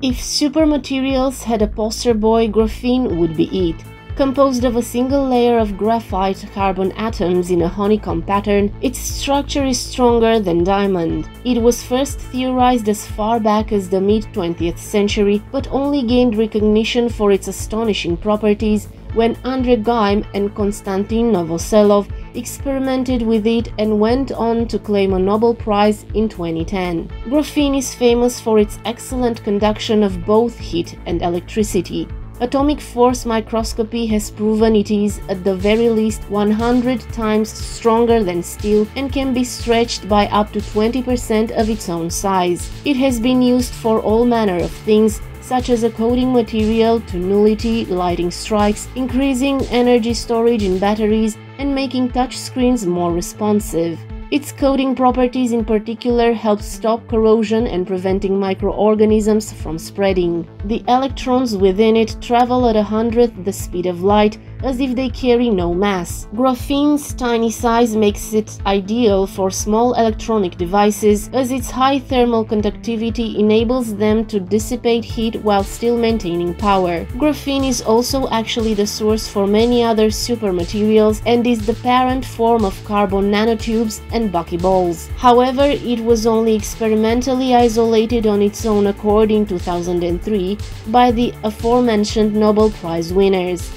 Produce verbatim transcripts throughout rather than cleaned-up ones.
If supermaterials had a poster boy, graphene would be it. Composed of a single layer of graphite carbon atoms in a honeycomb pattern, its structure is stronger than diamond. It was first theorized as far back as the mid twentieth century, but only gained recognition for its astonishing properties when Andre Geim and Konstantin Novoselov experimented with it and went on to claim a Nobel Prize in twenty ten. Graphene is famous for its excellent conduction of both heat and electricity. Atomic force microscopy has proven it is, at the very least, one hundred times stronger than steel and can be stretched by up to twenty percent of its own size. It has been used for all manner of things, such as a coating material to nullity lighting strikes, increasing energy storage in batteries, and making touchscreens more responsive. Its coating properties in particular help stop corrosion and preventing microorganisms from spreading. The electrons within it travel at a hundredth the speed of light, as if they carry no mass. Graphene's tiny size makes it ideal for small electronic devices, as its high thermal conductivity enables them to dissipate heat while still maintaining power. Graphene is also actually the source for many other supermaterials and is the parent form of carbon nanotubes and buckyballs. However, it was only experimentally isolated on its own accord in two thousand three by the aforementioned Nobel Prize winners.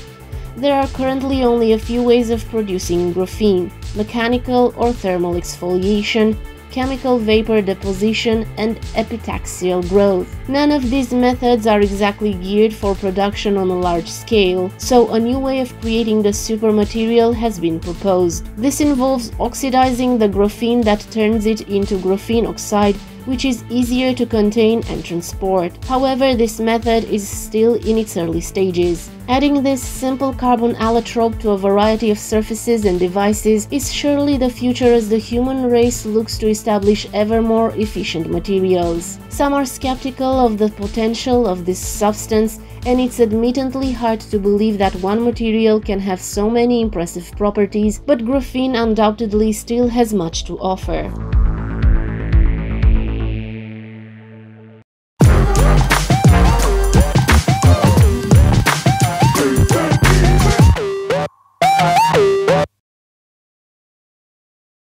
There are currently only a few ways of producing graphene: mechanical or thermal exfoliation, chemical vapor deposition, and epitaxial growth. None of these methods are exactly geared for production on a large scale, so a new way of creating the supermaterial has been proposed. This involves oxidizing the graphene that turns it into graphene oxide, which is easier to contain and transport. However, this method is still in its early stages. Adding this simple carbon allotrope to a variety of surfaces and devices is surely the future as the human race looks to establish ever more efficient materials. Some are skeptical of the potential of this substance, and it's admittedly hard to believe that one material can have so many impressive properties, but graphene undoubtedly still has much to offer.